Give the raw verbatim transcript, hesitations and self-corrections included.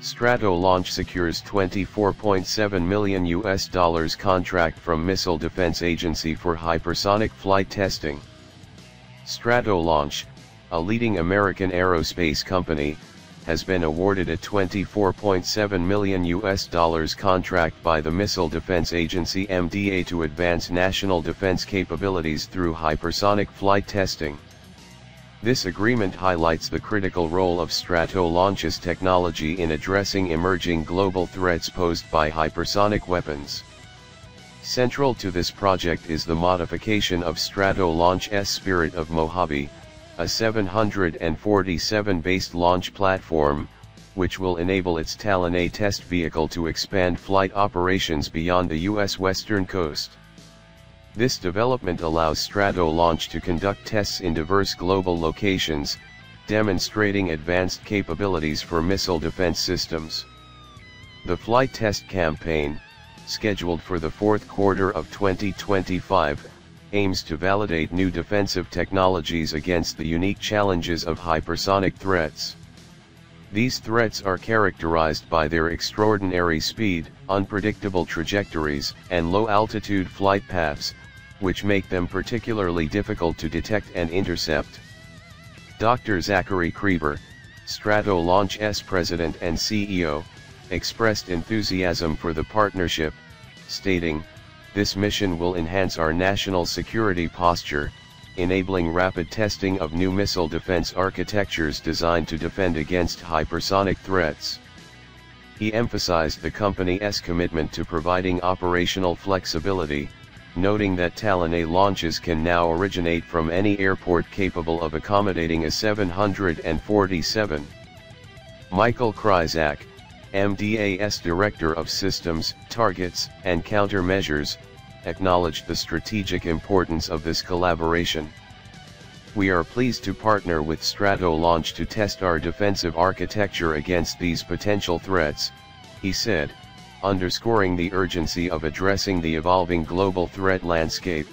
Stratolaunch secures twenty-four point seven million U S dollars contract from Missile Defense Agency for hypersonic flight testing. Stratolaunch, a leading American aerospace company, has been awarded a twenty-four point seven million U S dollars contract by the Missile Defense Agency M D A to advance national defense capabilities through hypersonic flight testing. This agreement highlights the critical role of Stratolaunch's technology in addressing emerging global threats posed by hypersonic weapons. Central to this project is the modification of Stratolaunch's Spirit of Mojave, a seven forty-seven-based launch platform, which will enable its Talon A test vehicle to expand flight operations beyond the U S western coast. This development allows Stratolaunch to conduct tests in diverse global locations, demonstrating advanced capabilities for missile defense systems. The flight test campaign, scheduled for the fourth quarter of twenty twenty-five, aims to validate new defensive technologies against the unique challenges of hypersonic threats. These threats are characterized by their extraordinary speed, unpredictable trajectories, and low-altitude flight paths, which make them particularly difficult to detect and intercept. Doctor Zachary Kreiber, Stratolaunch's president and C E O, expressed enthusiasm for the partnership, stating, "This mission will enhance our national security posture, enabling rapid testing of new missile defense architectures designed to defend against hypersonic threats." He emphasized the company's commitment to providing operational flexibility, noting that Talon A launches can now originate from any airport capable of accommodating a seven forty-seven. Michael Kryzak, M D A's Director of Systems, Targets, and Countermeasures, acknowledged the strategic importance of this collaboration. "We are pleased to partner with Stratolaunch to test our defensive architecture against these potential threats," he said, underscoring the urgency of addressing the evolving global threat landscape.